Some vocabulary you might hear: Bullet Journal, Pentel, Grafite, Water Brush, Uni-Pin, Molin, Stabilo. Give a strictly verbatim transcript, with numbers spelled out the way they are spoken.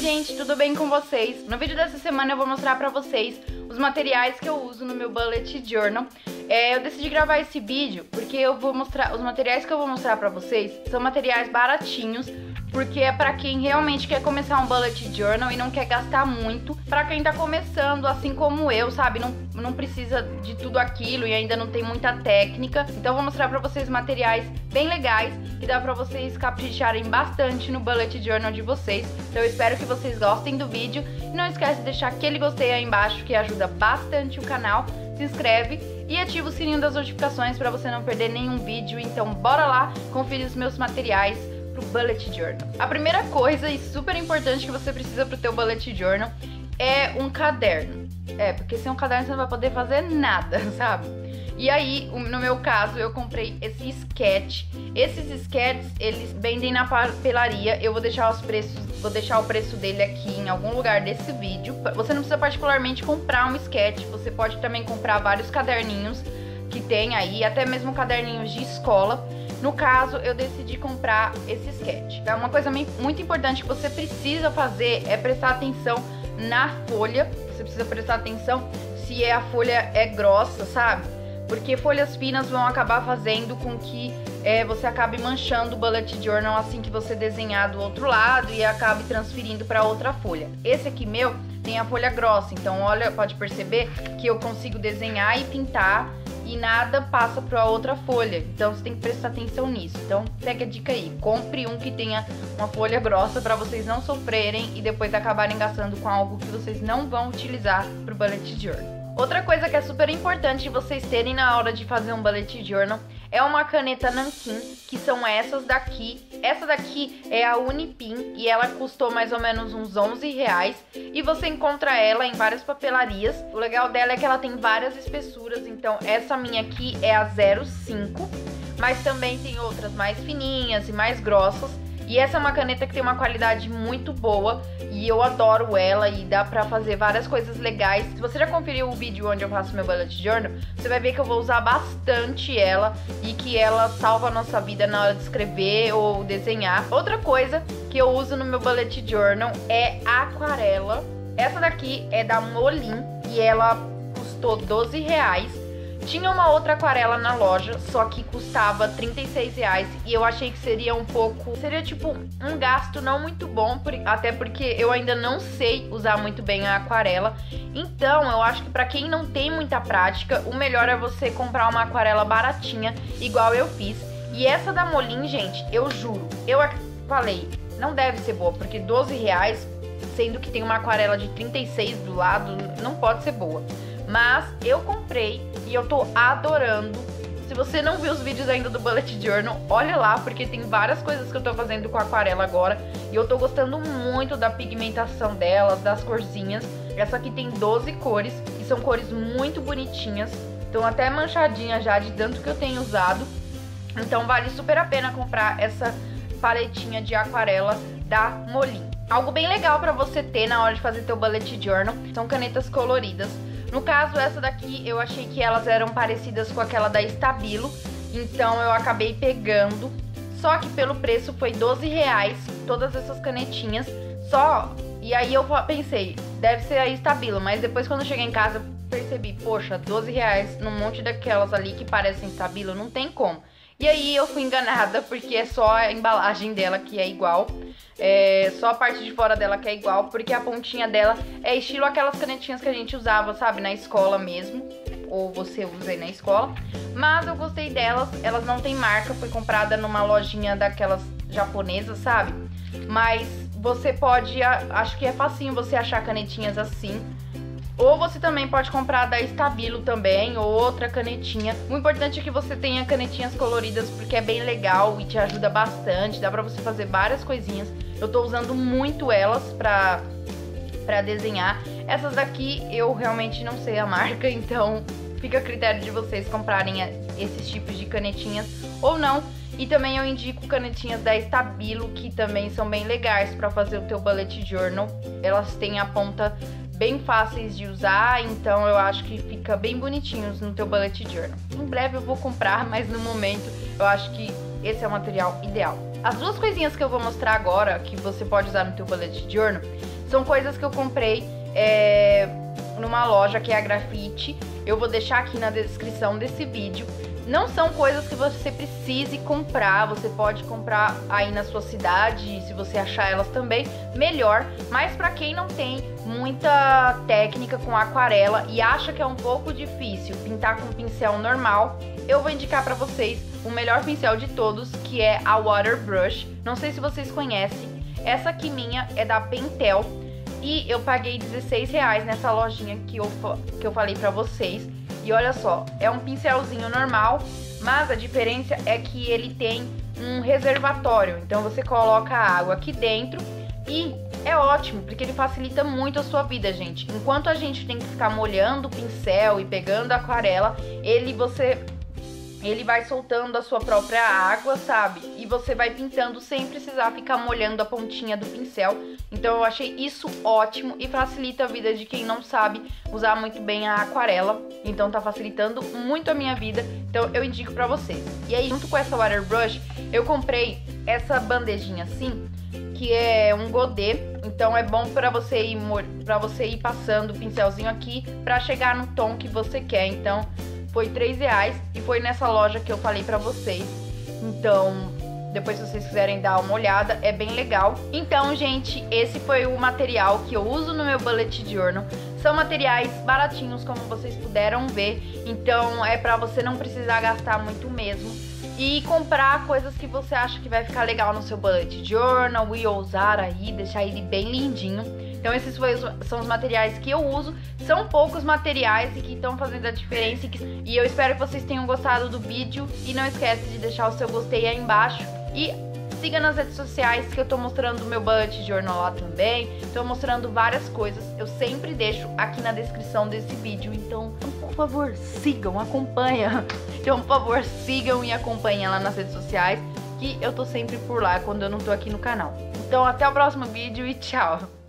gente, tudo bem com vocês? No vídeo dessa semana eu vou mostrar pra vocês os materiais que eu uso no meu Bullet Journal. É, eu decidi gravar esse vídeo porque eu vou mostrar, os materiais que eu vou mostrar pra vocês são materiais baratinhos, porque é pra quem realmente quer começar um Bullet Journal e não quer gastar muito. Pra quem tá começando, assim como eu, sabe? Não, não precisa de tudo aquilo e ainda não tem muita técnica. Então eu vou mostrar pra vocês materiais bem legais, que dá pra vocês capricharem bastante no Bullet Journal de vocês. Então eu espero que vocês gostem do vídeo. E não esquece de deixar aquele gostei aí embaixo, que ajuda bastante o canal. Se inscreve e ativa o sininho das notificações pra você não perder nenhum vídeo. Então bora lá conferir os meus materiais pro Bullet Journal. A primeira coisa e super importante que você precisa pro teu Bullet Journal é um caderno. É, porque sem um caderno você não vai poder fazer nada, sabe? E aí, no meu caso, eu comprei esse sketch. Esses sketches, eles vendem na papelaria. Eu vou deixar os preços, vou deixar o preço dele aqui em algum lugar desse vídeo. Você não precisa particularmente comprar um sketch, você pode também comprar vários caderninhos que tem aí, até mesmo caderninhos de escola. No caso, eu decidi comprar esse sketch. Uma coisa muito importante que você precisa fazer é prestar atenção na folha. Você precisa prestar atenção se a folha é grossa, sabe? Porque folhas finas vão acabar fazendo com que é, você acabe manchando o Bullet Journal assim que você desenhar do outro lado e acabe transferindo para outra folha. Esse aqui meu tem a folha grossa, então olha, pode perceber que eu consigo desenhar e pintar e nada passa para outra folha, então você tem que prestar atenção nisso. Então pega a dica aí, compre um que tenha uma folha grossa para vocês não sofrerem e depois acabarem gastando com algo que vocês não vão utilizar para o Bullet Journal. Outra coisa que é super importante vocês terem na hora de fazer um Bullet Journal é uma caneta nanquim, que são essas daqui. Essa daqui é a Uni-Pin e ela custou mais ou menos uns onze reais. E você encontra ela em várias papelarias. O legal dela é que ela tem várias espessuras, então essa minha aqui é a zero cinco. Mas também tem outras mais fininhas e mais grossas. E essa é uma caneta que tem uma qualidade muito boa e eu adoro ela e dá pra fazer várias coisas legais. Se você já conferiu o vídeo onde eu faço meu Bullet Journal, você vai ver que eu vou usar bastante ela e que ela salva a nossa vida na hora de escrever ou desenhar. Outra coisa que eu uso no meu Bullet Journal é a aquarela. Essa daqui é da Molin e ela custou doze reais. Tinha uma outra aquarela na loja, só que custava trinta e seis reais e eu achei que seria um pouco... Seria tipo um gasto não muito bom, por, até porque eu ainda não sei usar muito bem a aquarela. Então eu acho que pra quem não tem muita prática, o melhor é você comprar uma aquarela baratinha, igual eu fiz. E essa da Molin, gente, eu juro, eu falei, não deve ser boa, porque doze reais, sendo que tem uma aquarela de trinta e seis do lado, não pode ser boa. Mas eu comprei e eu tô adorando. Se você não viu os vídeos ainda do Bullet Journal, olha lá, porque tem várias coisas que eu tô fazendo com a aquarela agora. E eu tô gostando muito da pigmentação delas, das corzinhas. Essa aqui tem doze cores e são cores muito bonitinhas. Estão até manchadinhas já de tanto que eu tenho usado. Então vale super a pena comprar essa paletinha de aquarela da Molin. Algo bem legal pra você ter na hora de fazer teu Bullet Journal são canetas coloridas. No caso, essa daqui, eu achei que elas eram parecidas com aquela da Stabilo, então eu acabei pegando. Só que pelo preço foi doze reais, todas essas canetinhas, só... E aí eu pensei, deve ser a Stabilo, mas depois quando eu cheguei em casa, percebi, poxa, doze reais num monte daquelas ali que parecem Stabilo, não tem como. E aí eu fui enganada, porque é só a embalagem dela que é igual, é só a parte de fora dela que é igual, porque a pontinha dela é estilo aquelas canetinhas que a gente usava, sabe, na escola mesmo, ou você usa aí na escola. Mas eu gostei delas, elas não tem marca, foi comprada numa lojinha daquelas japonesas, sabe? Mas você pode, acho que é facinho você achar canetinhas assim. Ou você também pode comprar da Stabilo também, ou outra canetinha. O importante é que você tenha canetinhas coloridas, porque é bem legal e te ajuda bastante. Dá pra você fazer várias coisinhas. Eu tô usando muito elas pra, pra desenhar. Essas daqui eu realmente não sei a marca, então fica a critério de vocês comprarem esses tipos de canetinhas ou não. E também eu indico canetinhas da Stabilo, que também são bem legais pra fazer o teu Bullet Journal. Elas têm a ponta... bem fáceis de usar, então eu acho que fica bem bonitinhos no teu Bullet Journal. Em breve eu vou comprar, mas no momento eu acho que esse é o material ideal. As duas coisinhas que eu vou mostrar agora, que você pode usar no teu bullet journal, são coisas que eu comprei é, numa loja que é a Grafite. Eu vou deixar aqui na descrição desse vídeo. Não são coisas que você precise comprar, você pode comprar aí na sua cidade, se você achar elas também, melhor. Mas pra quem não tem muita técnica com aquarela e acha que é um pouco difícil pintar com pincel normal, eu vou indicar pra vocês o melhor pincel de todos, que é a Water Brush. Não sei se vocês conhecem, essa aqui minha é da Pentel e eu paguei dezesseis reais nessa lojinha que eu, que eu falei pra vocês. E olha só, é um pincelzinho normal, mas a diferença é que ele tem um reservatório. Então você coloca a água aqui dentro e é ótimo, porque ele facilita muito a sua vida, gente. Enquanto a gente tem que ficar molhando o pincel e pegando a aquarela, ele, você, ele vai soltando a sua própria água, sabe? E você vai pintando sem precisar ficar molhando a pontinha do pincel. Então eu achei isso ótimo e facilita a vida de quem não sabe usar muito bem a aquarela. Então tá facilitando muito a minha vida, então eu indico pra vocês. E aí, junto com essa Water Brush, eu comprei essa bandejinha assim, que é um godê. Então é bom pra você ir, pra você ir passando o pincelzinho aqui pra chegar no tom que você quer. Então foi três reais e foi nessa loja que eu falei pra vocês. Então... depois, se vocês quiserem dar uma olhada, é bem legal. Então, gente, esse foi o material que eu uso no meu bullet journal. São materiais baratinhos, como vocês puderam ver. Então, é pra você não precisar gastar muito mesmo. E comprar coisas que você acha que vai ficar legal no seu bullet journal e ousar aí, deixar ele bem lindinho. Então, esses são os materiais que eu uso. São poucos materiais e que estão fazendo a diferença. E eu espero que vocês tenham gostado do vídeo. E não esquece de deixar o seu gostei aí embaixo. E siga nas redes sociais que eu tô mostrando o meu bullet journal lá também. Tô mostrando várias coisas. Eu sempre deixo aqui na descrição desse vídeo. Então, por favor, sigam, acompanha. Então, por favor, sigam e acompanhem lá nas redes sociais, que eu tô sempre por lá quando eu não tô aqui no canal. Então, até o próximo vídeo e tchau!